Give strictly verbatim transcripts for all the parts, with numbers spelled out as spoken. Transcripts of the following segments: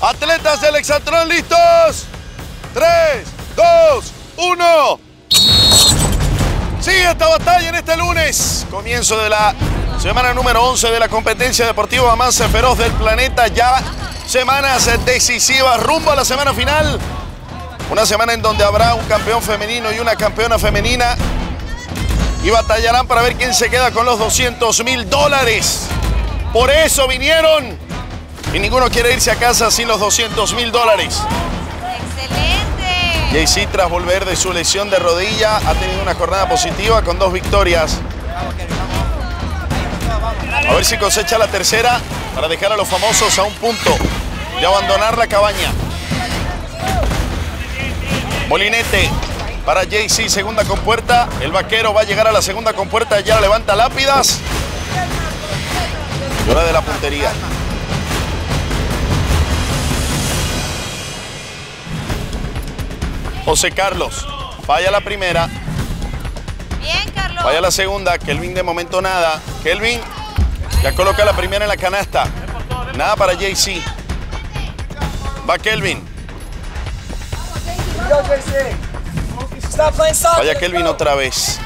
Atletas del Exatlón, ¿listos? tres, dos, uno. Sigue esta batalla en este lunes. Comienzo de la semana número once de la competencia deportiva más feroz del planeta. Ya semanas decisivas rumbo a la semana final. Una semana en donde habrá un campeón femenino y una campeona femenina. Y batallarán para ver quién se queda con los doscientos mil dólares. Por eso vinieron. Y ninguno quiere irse a casa sin los doscientos mil dólares. ¡Excelente! Jaycee, tras volver de su lesión de rodilla, ha tenido una jornada positiva con dos victorias. A ver si cosecha la tercera para dejar a los famosos a un punto y abandonar la cabaña. Molinete para Jaycee, segunda compuerta. El vaquero va a llegar a la segunda compuerta, ya levanta lápidas. Y hora de la puntería. José Carlos, falla la primera. Bien, Carlos. Falla la segunda. Kelvin de momento nada. Kelvin ya coloca la primera en la canasta. Nada para Jaycee. Va Kelvin. Falla Kelvin otra vez.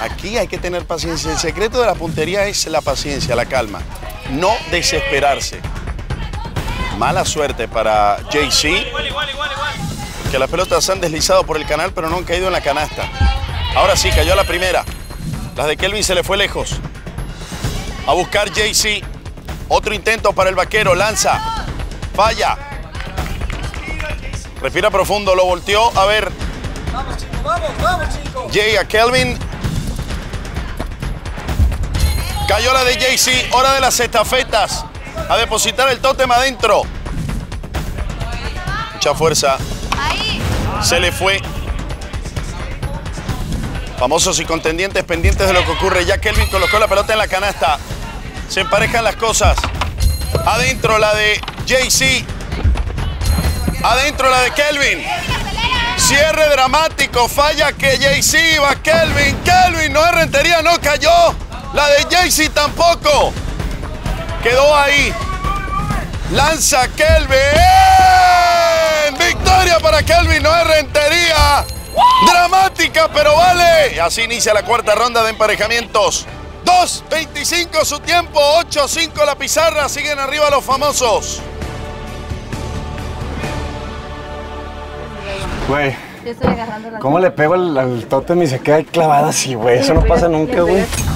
Aquí hay que tener paciencia. El secreto de la puntería es la paciencia, la calma. No desesperarse. Mala suerte para Jaycee, que las pelotas se han deslizado por el canal, pero no han caído en la canasta. Ahora sí, cayó a la primera. Las de Kelvin se le fue lejos. A buscar Jaycee. Otro intento para el vaquero. Lanza. Falla. Respira profundo. Lo volteó. A ver. Vamos, chico. Vamos, vamos, chico. Jay a Kelvin. Cayó la de Jaycee. Hora de las estafetas. A depositar el tótem adentro. Mucha fuerza. Se le fue. Famosos y contendientes pendientes de lo que ocurre. Ya Kelvin colocó la pelota en la canasta. Se emparejan las cosas. Adentro la de Jaycee. Adentro la de Kelvin. Cierre dramático. Falla que Jaycee. Va Kelvin. Kelvin no es Rentería, no cayó. La de Jaycee tampoco. Quedó ahí. Lanza Kelvin. Victoria para Kelvin no es Rentería. Dramática, pero vale. Y así inicia la cuarta ronda de emparejamientos. dos veinticinco su tiempo, ocho cinco la pizarra. Siguen arriba los famosos. Güey, ¿cómo le pego al, al tótem y se queda clavada así, güey? Eso no pasa nunca, güey.